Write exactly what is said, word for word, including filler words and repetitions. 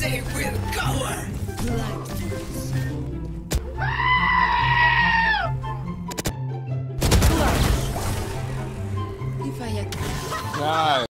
They will go!